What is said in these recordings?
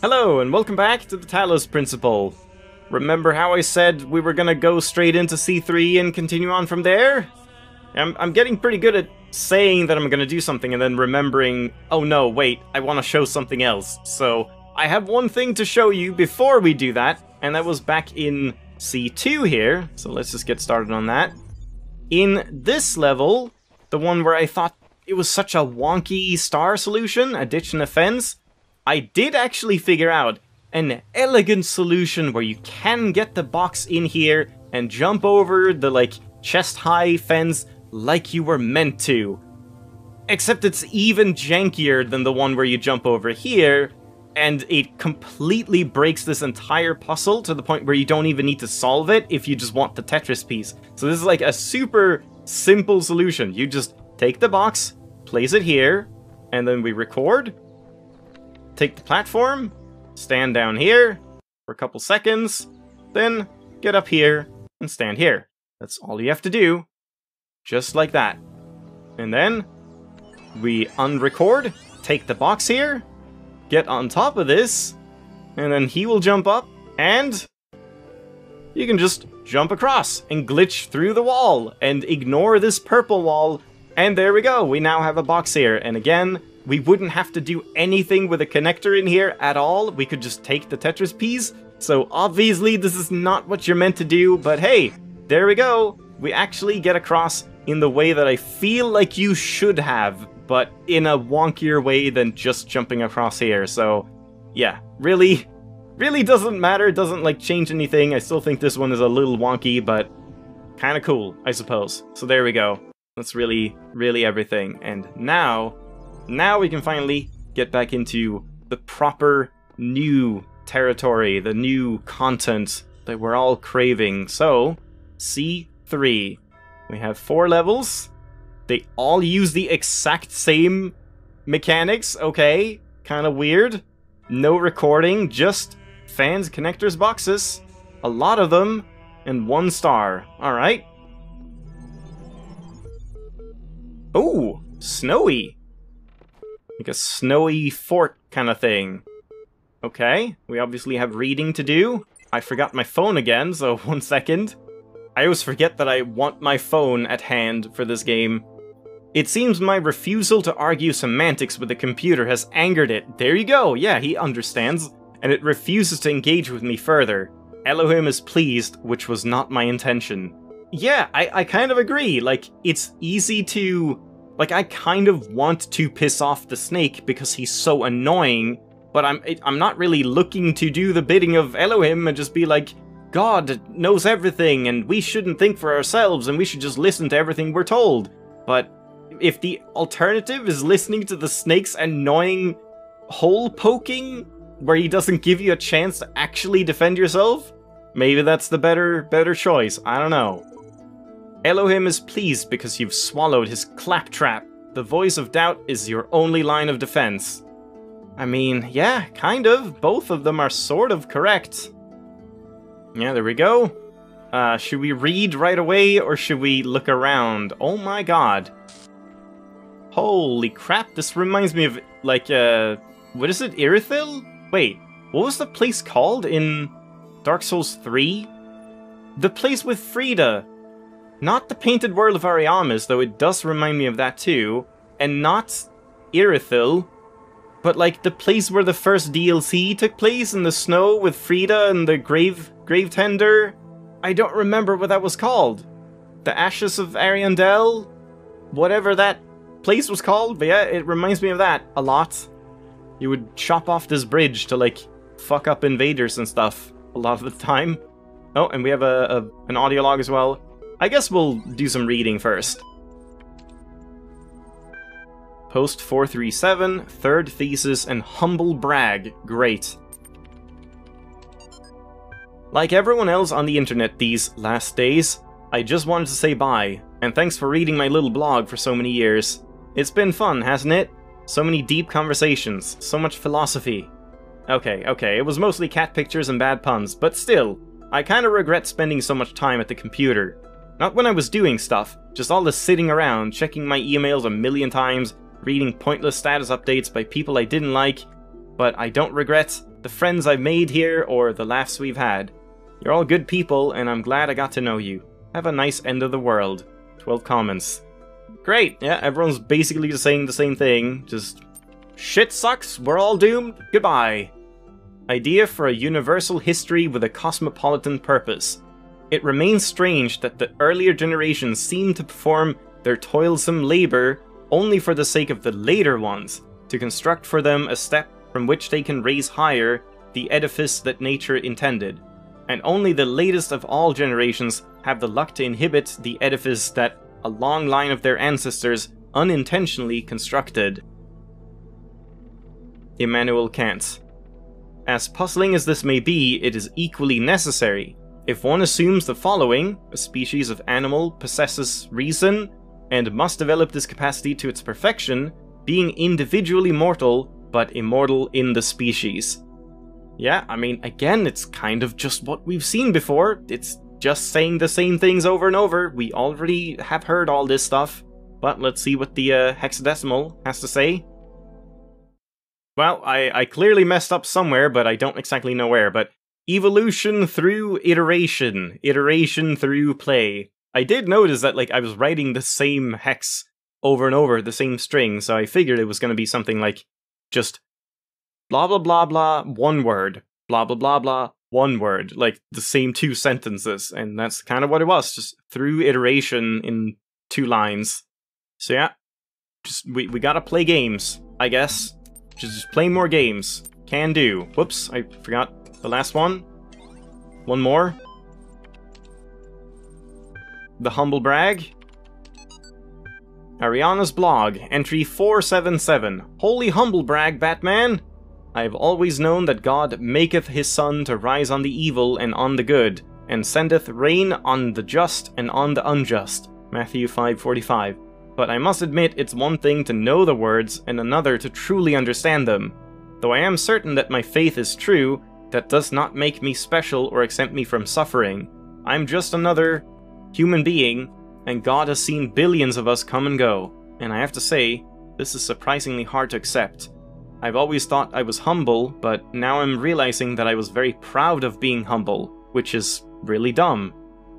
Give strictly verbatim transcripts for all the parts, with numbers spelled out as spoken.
Hello, and welcome back to The Talos Principle. Remember how I said we were gonna go straight into C three and continue on from there? I'm, I'm getting pretty good at saying that I'm gonna do something and then remembering, oh no, wait, I want to show something else. So, I have one thing to show you before we do that, and that was back in C two here, so let's just get started on that. In this level, the one where I thought it was such a wonky star solution, a ditch and a fence, I did actually figure out an elegant solution where you can get the box in here and jump over the, like, chest-high fence like you were meant to. Except it's even jankier than the one where you jump over here, and it completely breaks this entire puzzle to the point where you don't even need to solve it if you just want the Tetris piece. So this is like a super simple solution. You just take the box, place it here, and then we record. Take the platform, stand down here for a couple seconds, then get up here and stand here. That's all you have to do, just like that. And then we unrecord, take the box here, get on top of this, and then he will jump up, and you can just jump across and glitch through the wall and ignore this purple wall, and there we go, we now have a box here, and again, we wouldn't have to do anything with a connector in here at all. We could just take the Tetris piece. So obviously this is not what you're meant to do, but hey, there we go. We actually get across in the way that I feel like you should have, but in a wonkier way than just jumping across here. So yeah, really, really doesn't matter. Doesn't like change anything. I still think this one is a little wonky, but kind of cool, I suppose. So there we go. That's really, really everything. And now... Now we can finally get back into the proper new territory, the new content that we're all craving. So, C three. We have four levels. They all use the exact same mechanics. Okay, kind of weird. No recording, just fans, connectors, boxes. A lot of them, and one star. Alright. Oh, snowy. Like a snowy fort kind of thing. Okay, we obviously have reading to do. I forgot my phone again, so one second. I always forget that I want my phone at hand for this game. It seems my refusal to argue semantics with the computer has angered it. There you go, yeah, he understands. And it refuses to engage with me further. Elohim is pleased, which was not my intention. Yeah, I, I kind of agree. Like, it's easy to... Like, I kind of want to piss off the snake because he's so annoying, but I'm I'm not really looking to do the bidding of Elohim and just be like, God knows everything and we shouldn't think for ourselves and we should just listen to everything we're told. But if the alternative is listening to the snake's annoying hole poking, where he doesn't give you a chance to actually defend yourself, maybe that's the better, better choice, I don't know. Elohim is pleased because you've swallowed his claptrap. The voice of doubt is your only line of defense. I mean, yeah, kind of. Both of them are sort of correct. Yeah, there we go. Uh, should we read right away or should we look around? Oh my god. Holy crap, this reminds me of, like, uh... what is it, Irithyll? Wait, what was the place called in Dark Souls three? The place with Frida. Not the Painted World of Ariamis, though it does remind me of that too, and not Irithyll, but like the place where the first D L C took place in the snow with Frida and the grave grave tender. I don't remember what that was called. The Ashes of Ariandel? Whatever that place was called, but yeah, it reminds me of that a lot. You would chop off this bridge to like fuck up invaders and stuff a lot of the time. Oh, and we have a, a an audio log as well. I guess we'll do some reading first. Post four three seven, third thesis and humble brag. Great. Like everyone else on the internet these last days, I just wanted to say bye, and thanks for reading my little blog for so many years. It's been fun, hasn't it? So many deep conversations, so much philosophy. Okay, okay, it was mostly cat pictures and bad puns, but still, I kinda regret spending so much time at the computer. Not when I was doing stuff, just all this sitting around, checking my emails a million times, reading pointless status updates by people I didn't like, but I don't regret, the friends I've made here or the laughs we've had. You're all good people, and I'm glad I got to know you. Have a nice end of the world. twelve comments. Great! Yeah, everyone's basically just saying the same thing. Just, shit sucks, we're all doomed, goodbye. Idea for a universal history with a cosmopolitan purpose. It remains strange that the earlier generations seem to perform their toilsome labor only for the sake of the later ones, to construct for them a step from which they can raise higher the edifice that nature intended. And only the latest of all generations have the luck to inhabit the edifice that a long line of their ancestors unintentionally constructed. Immanuel Kant. As puzzling as this may be, it is equally necessary. If one assumes the following, a species of animal possesses reason and must develop this capacity to its perfection, being individually mortal but immortal in the species. Yeah, I mean, again, it's kind of just what we've seen before. It's just saying the same things over and over. We already have heard all this stuff, but let's see what the uh, hexadecimal has to say. Well, I, I clearly messed up somewhere, but I don't exactly know where, but evolution through iteration, iteration through play. I did notice that, like, I was writing the same hex over and over, the same string, so I figured it was going to be something like just blah blah blah blah, one word, blah blah blah blah, one word, like the same two sentences, and that's kind of what it was, just through iteration in two lines. So yeah, just we, we gotta play games, I guess. Just play more games. Can do. Whoops, I forgot the last one. One more. The Humble Brag. Ariana's blog, entry four seven seven. Holy humble brag, Batman! I have always known that God maketh his sun to rise on the evil and on the good, and sendeth rain on the just and on the unjust. Matthew five forty-five. But I must admit it's one thing to know the words, and another to truly understand them. Though I am certain that my faith is true, that does not make me special or exempt me from suffering. I am just another human being, and God has seen billions of us come and go. And I have to say, this is surprisingly hard to accept. I've always thought I was humble, but now I'm realizing that I was very proud of being humble, which is really dumb.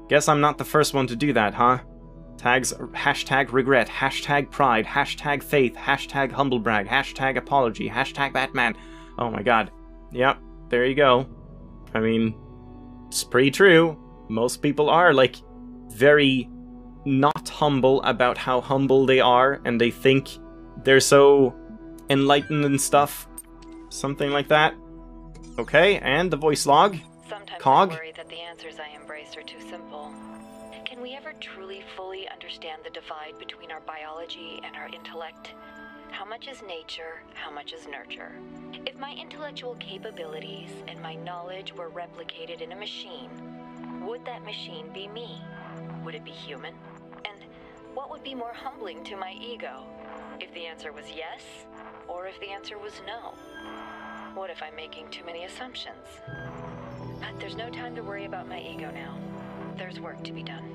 Guess I'm not the first one to do that, huh? Tags hashtag regret, hashtag pride, hashtag faith, hashtag humblebrag, hashtag apology, hashtag Batman. Oh my god. Yep, there you go. I mean, it's pretty true. Most people are, like, very not humble about how humble they are, and they think they're so enlightened and stuff. Something like that. Okay, and the voice log. Sometimes Cog. I worry that the answers I embrace are too simple. Can we ever truly fully understand the divide between our biology and our intellect? How much is nature? How much is nurture? If my intellectual capabilities and my knowledge were replicated in a machine, would that machine be me? Would it be human? And what would be more humbling to my ego? If the answer was yes, or if the answer was no? What if I'm making too many assumptions? But there's no time to worry about my ego now. There's work to be done.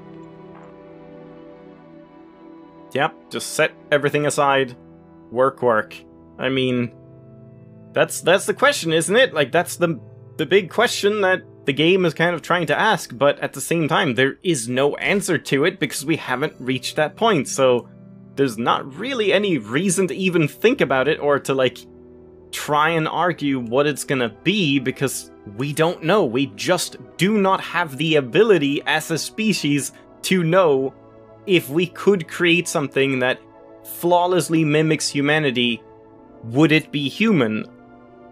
Yep, just set everything aside. Work, work. I mean, that's that's the question, isn't it? Like, that's the the big question that the game is kind of trying to ask, but at the same time, there is no answer to it because we haven't reached that point, so there's not really any reason to even think about it or to, like, try and argue what it's gonna be, because we don't know. We just do not have the ability as a species to know if we could create something that flawlessly mimics humanity, would it be human?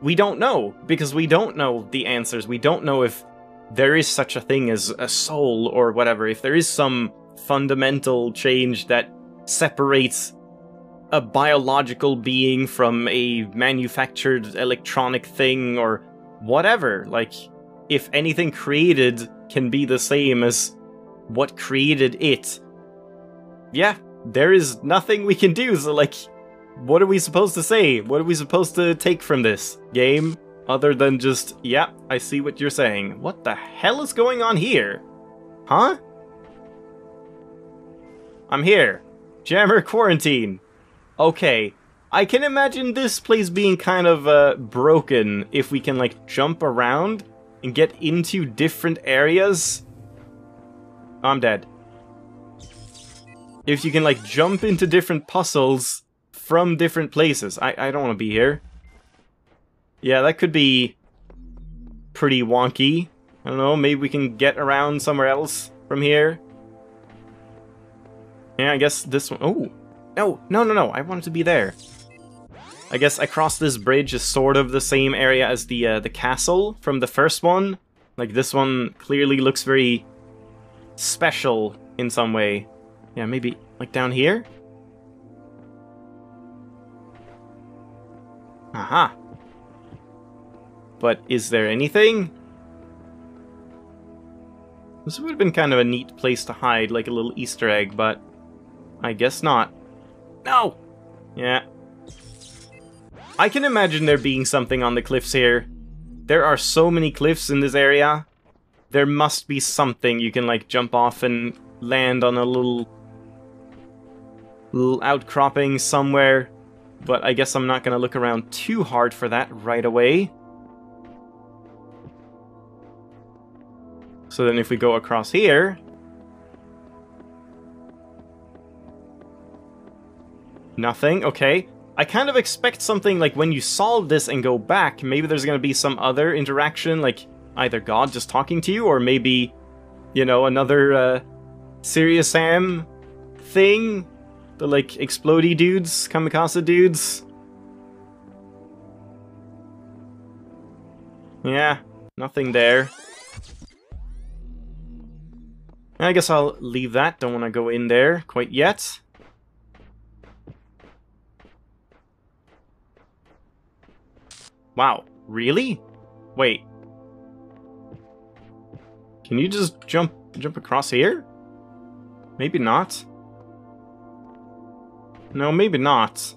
We don't know, because we don't know the answers. We don't know if there is such a thing as a soul or whatever, if there is some fundamental change that separates a biological being from a manufactured electronic thing or whatever. Like, if anything created can be the same as what created it, yeah, there is nothing we can do, so, like, what are we supposed to say? What are we supposed to take from this game? Other than just, yeah, I see what you're saying. What the hell is going on here? Huh? I'm here. Jammer Quarantine. Okay. I can imagine this place being kind of uh, broken if we can like jump around and get into different areas. I'm dead. If you can like jump into different puzzles from different places. I, I don't want to be here. Yeah, that could be pretty wonky. I don't know, maybe we can get around somewhere else from here. Yeah, I guess this one... Oh! No, no, no, no, I wanted to be there. I guess across this bridge is sort of the same area as the uh, the castle from the first one. Like, this one clearly looks very special in some way. Yeah, maybe, like, down here? Aha! But is there anything? This would have been kind of a neat place to hide, like a little Easter egg, but I guess not. No! Yeah. I can imagine there being something on the cliffs here. There are so many cliffs in this area. There must be something you can, like, jump off and land on a little... little outcropping somewhere. But I guess I'm not gonna look around too hard for that right away. So then if we go across here... Nothing, okay. I kind of expect something like when you solve this and go back, maybe there's gonna be some other interaction, like either God just talking to you, or maybe, you know, another uh, Serious Sam thing. The like explodey dudes, kamikaze dudes. Yeah, nothing there. I guess I'll leave that. Don't want to go in there quite yet. Wow, really? Wait. Can you just jump jump across here? Maybe not. No, maybe not.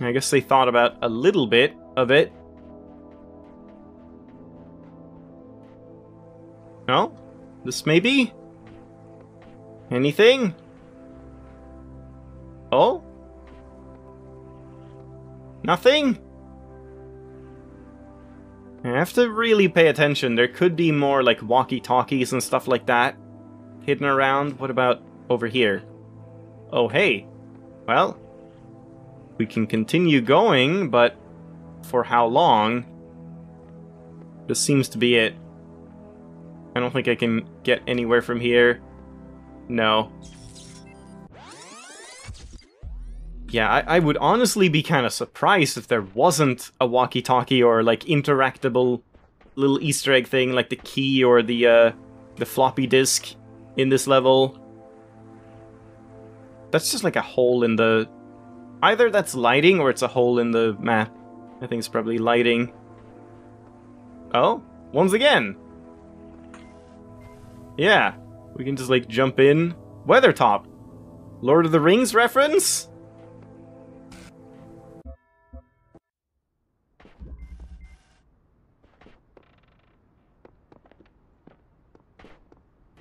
I guess they thought about a little bit of it. No? This may be? Anything? Oh? Nothing? I have to really pay attention. There could be more, like, walkie-talkies and stuff like that hidden around. What about over here? Oh, hey. Well, we can continue going, but for how long? This seems to be it. I don't think I can get anywhere from here. No. Yeah, I, I would honestly be kind of surprised if there wasn't a walkie-talkie or, like, interactable little Easter egg thing, like the key or the, uh, the floppy disk in this level. That's just, like, a hole in the... Either that's lighting or it's a hole in the map. I think it's probably lighting. Oh, once again! Yeah, we can just, like, jump in. Weathertop! Lord of the Rings reference?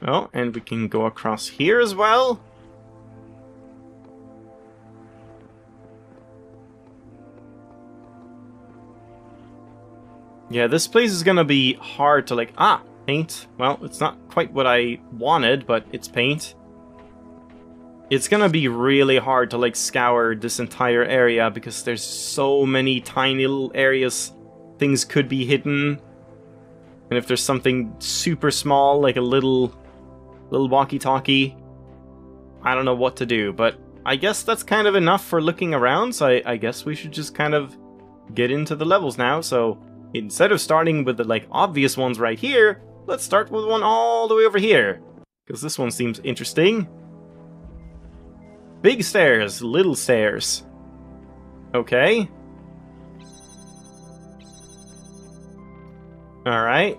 Oh, and we can go across here as well. Yeah, this place is gonna be hard to, like... Ah! Paint. Well, it's not quite what I wanted, but it's paint. It's gonna be really hard to, like, scour this entire area because there's so many tiny little areas things could be hidden. And if there's something super small, like a little... little walkie-talkie, I don't know what to do, but I guess that's kind of enough for looking around, so I, I guess we should just kind of get into the levels now, so... Instead of starting with the, like, obvious ones right here, let's start with one all the way over here. Because this one seems interesting. Big stairs, little stairs. Okay. Alright.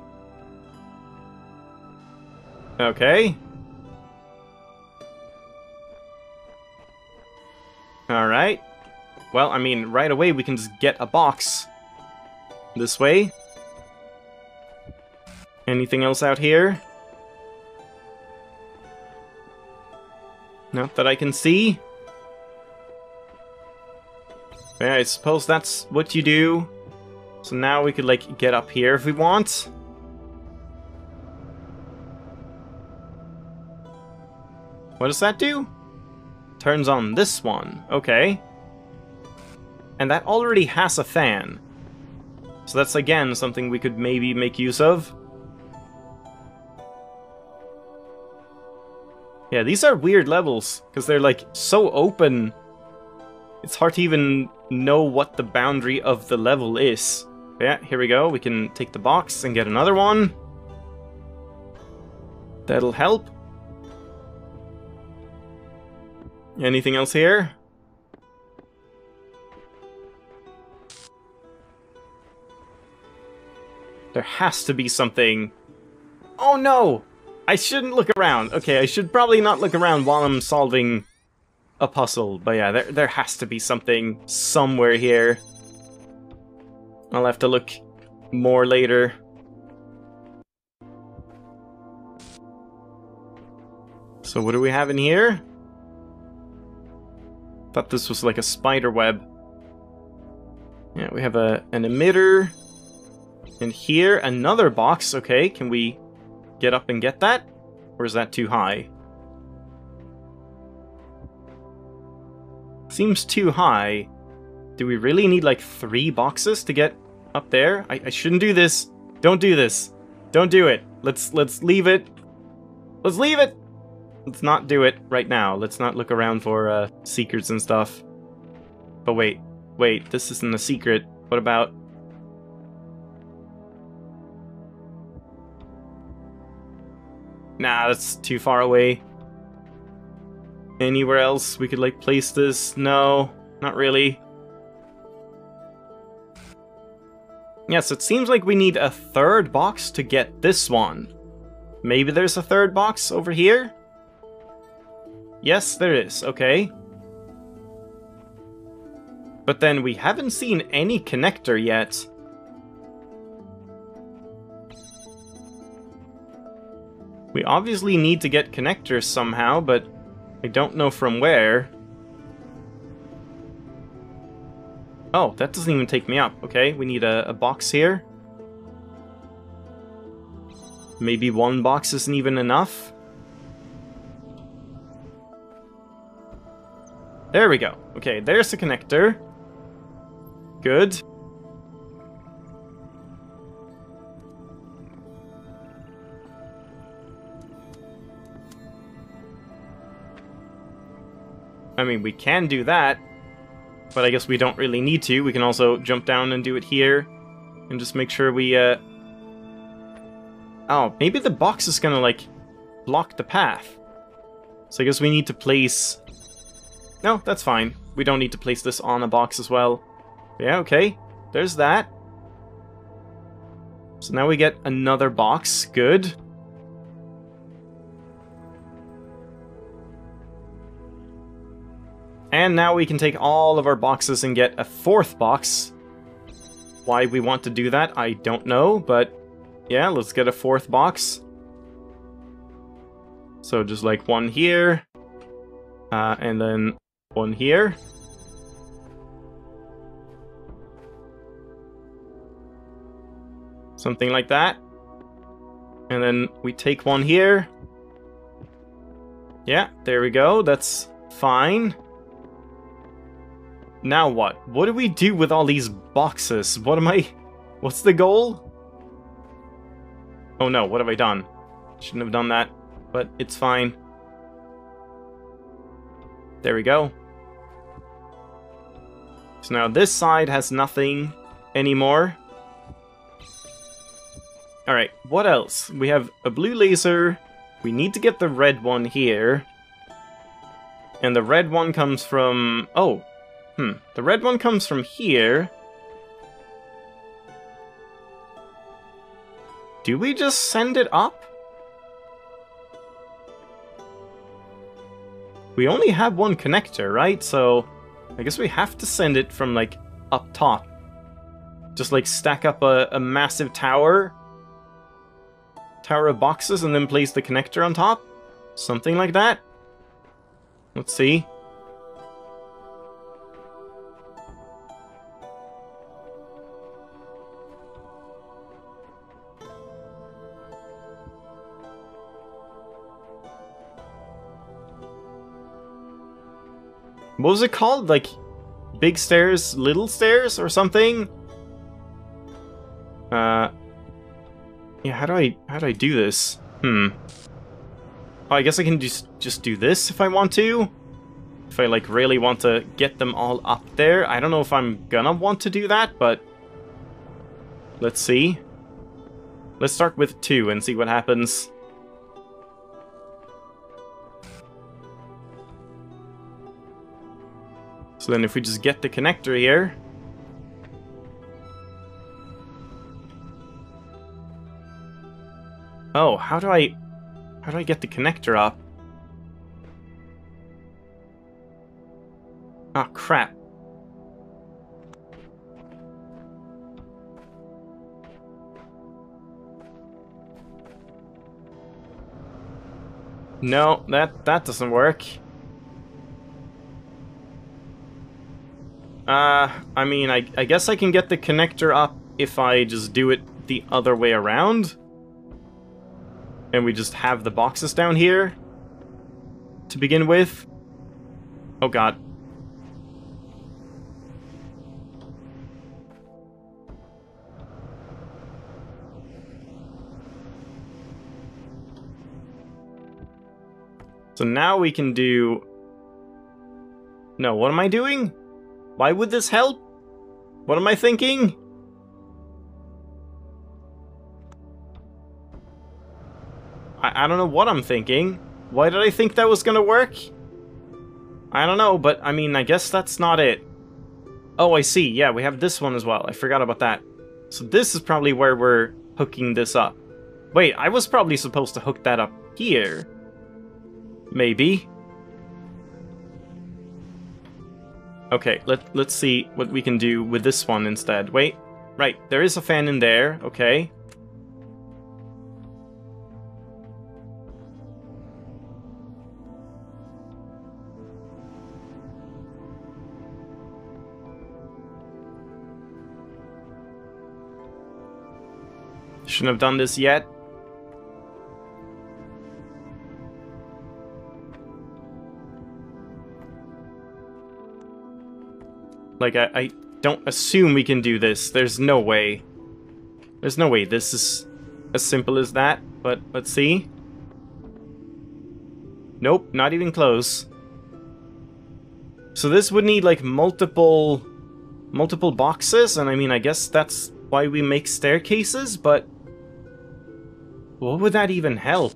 Okay. Alright. Well, I mean, right away we can just get a box. This way. Anything else out here? Not that I can see. Yeah, I suppose that's what you do. So now we could, like, get up here if we want. What does that do? Turns on this one. Okay. And that already has a fan. So that's, again, something we could maybe make use of. Yeah, these are weird levels, because they're, like, so open. It's hard to even know what the boundary of the level is. Yeah, here we go. We can take the box and get another one. That'll help. Anything else here? There has to be something. Oh no! I shouldn't look around. Okay, I should probably not look around while I'm solving a puzzle. But yeah, there, there has to be something somewhere here. I'll have to look more later. So what do we have in here? Thought this was like a spider web. Yeah, we have a an emitter. And here, another box. Okay, can we get up and get that? Or is that too high? Seems too high. Do we really need like three boxes to get up there? I, I shouldn't do this. Don't do this. Don't do it. Let's let's leave it. Let's leave it. Let's not do it right now. Let's not look around for uh, secrets and stuff. But wait, wait, this isn't a secret. What about... Nah, that's too far away. Anywhere else we could, like, place this? No, not really. Yeah, so it seems like we need a third box to get this one. Maybe there's a third box over here? Yes, there is. Okay. But then we haven't seen any connector yet. We obviously need to get connectors somehow, but I don't know from where. Oh, that doesn't even take me up. Okay, we need a, a box here. Maybe one box isn't even enough. There we go. Okay, there's the connector. Good. I mean, we can do that, but I guess we don't really need to. We can also jump down and do it here, and just make sure we, uh... oh, maybe the box is gonna, like, block the path. So I guess we need to place... No, that's fine. We don't need to place this on a box as well. Yeah, okay. There's that. So now we get another box. Good. And now we can take all of our boxes and get a fourth box. Why we want to do that, I don't know, but yeah, let's get a fourth box. So just like one here, uh, and then one here. Something like that. And then we take one here. Yeah, there we go, that's fine. Now what? What do we do with all these boxes? What am I... What's the goal? Oh no, what have I done? Shouldn't have done that, but it's fine. There we go. So now this side has nothing anymore. Alright, what else? We have a blue laser. We need to get the red one here. And the red one comes from... Oh! Hmm, the red one comes from here. Do we just send it up? We only have one connector, right? So I guess we have to send it from, like, up top. Just, like, stack up a, a massive tower. Tower of boxes and then place the connector on top. Something like that. Let's see. What was it called? Like, Big Stairs, Little Stairs or something? Uh, yeah, how do I, how do I do this? Hmm. Oh, I guess I can just, just do this if I want to. If I, like, really want to get them all up there. I don't know if I'm gonna want to do that, but let's see. Let's start with two and see what happens. So then if we just get the connector here. Oh, how do I... how do I get the connector up? Ah, crap. No, that, that doesn't work. Uh, I mean, I, I guess I can get the connector up if I just do it the other way around. And we just have the boxes down here to begin with. Oh god. So now we can do... No, what am I doing? Why would this help? What am I thinking? I, I don't know what I'm thinking. Why did I think that was gonna work? I don't know, but I mean, I guess that's not it. Oh, I see. Yeah, we have this one as well. I forgot about that. So this is probably where we're hooking this up. Wait, I was probably supposed to hook that up here. Maybe. Okay, let, let's see what we can do with this one instead. Wait, right, there is a fan in there, okay. Shouldn't have done this yet. Like, I, I don't assume we can do this. There's no way. There's no way this is as simple as that, but let's see. Nope, not even close. So this would need, like, multiple... multiple boxes, and I mean, I guess that's why we make staircases, but... what would that even help?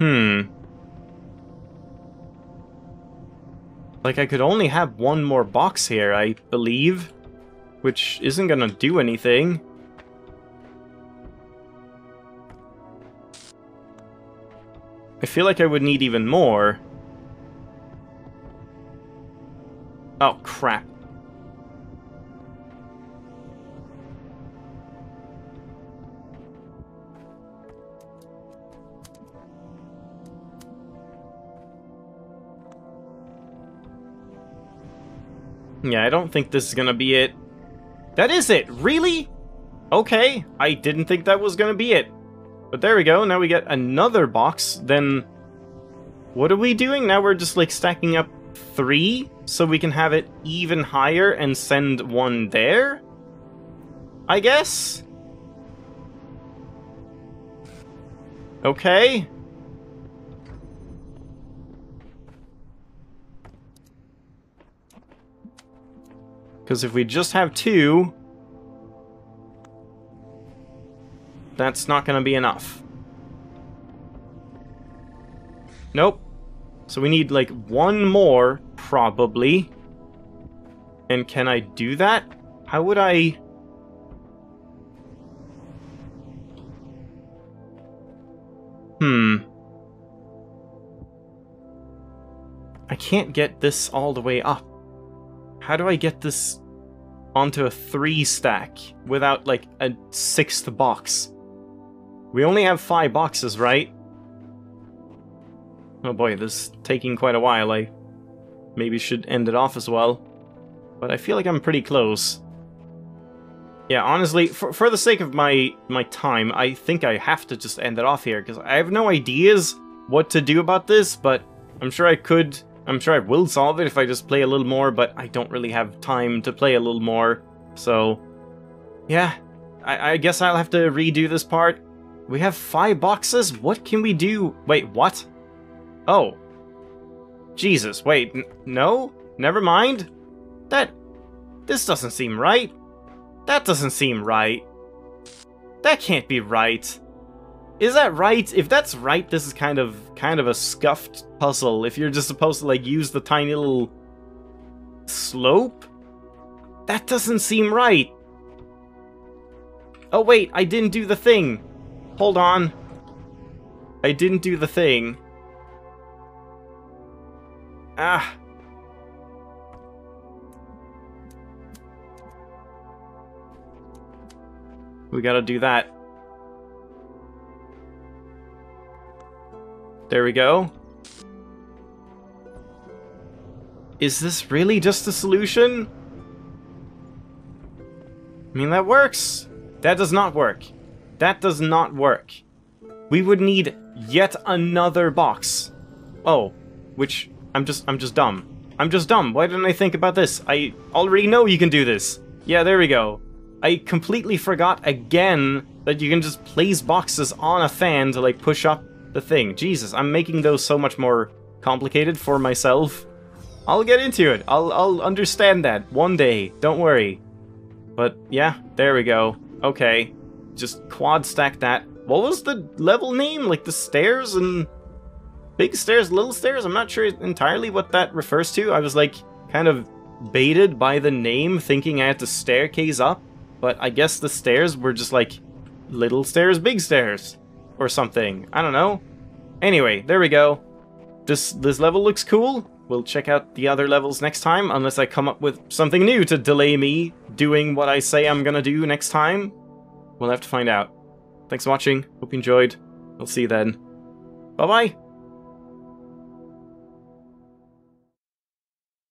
Hmm. Like, I could only have one more box here, I believe. Which isn't gonna do anything. I feel like I would need even more. Oh, crap. Yeah, I don't think this is gonna be it. That is it! Really? Okay, I didn't think that was gonna be it. But there we go, now we get another box, then... what are we doing? Now we're just, like, stacking up three, so we can have it even higher and send one there? I guess? Okay. Because if we just have two, that's not going to be enough. Nope. So we need, like, one more, probably. And can I do that? How would I... Hmm. I can't get this all the way up. How do I get this onto a three stack without, like, a sixth box? We only have five boxes, right? Oh boy, this is taking quite a while. I maybe should end it off as well. But I feel like I'm pretty close. Yeah, honestly, for, for the sake of my my time, I think I have to just end it off here, because I have no ideas what to do about this, but I'm sure I could, I'm sure I will solve it if I just play a little more, but I don't really have time to play a little more, so... Yeah, I, I guess I'll have to redo this part. We have five boxes, what can we do? Wait, what? Oh. Jesus, wait, n- no? Never mind? That... This doesn't seem right. That doesn't seem right. That can't be right. Is that right? If that's right, this is kind of kind of a scuffed puzzle. If you're just supposed to like use the tiny little slope? That doesn't seem right. Oh wait, I didn't do the thing. Hold on. I didn't do the thing. Ah. We gotta do that. There we go. Is this really just a solution? I mean, that works. That does not work. That does not work. We would need yet another box. Oh, which I'm just I'm just dumb. I'm just dumb. Why didn't I think about this? I already know you can do this. Yeah, there we go. I completely forgot again that you can just place boxes on a fan to like push up the thing. Jesus, I'm making those so much more complicated for myself. I'll get into it. I'll I'll understand that one day. Don't worry. But yeah, there we go. Okay. Just quad stack that. What was the level name? Like the stairs and big stairs, little stairs? I'm not sure entirely what that refers to. I was like kind of baited by the name thinking I had to staircase up. But I guess the stairs were just like little stairs, big stairs, or something. I don't know. Anyway, there we go. This this level looks cool. We'll check out the other levels next time, unless I come up with something new to delay me doing what I say I'm gonna do next time. We'll have to find out. Thanks for watching. Hope you enjoyed. I'll see you then. Bye-bye.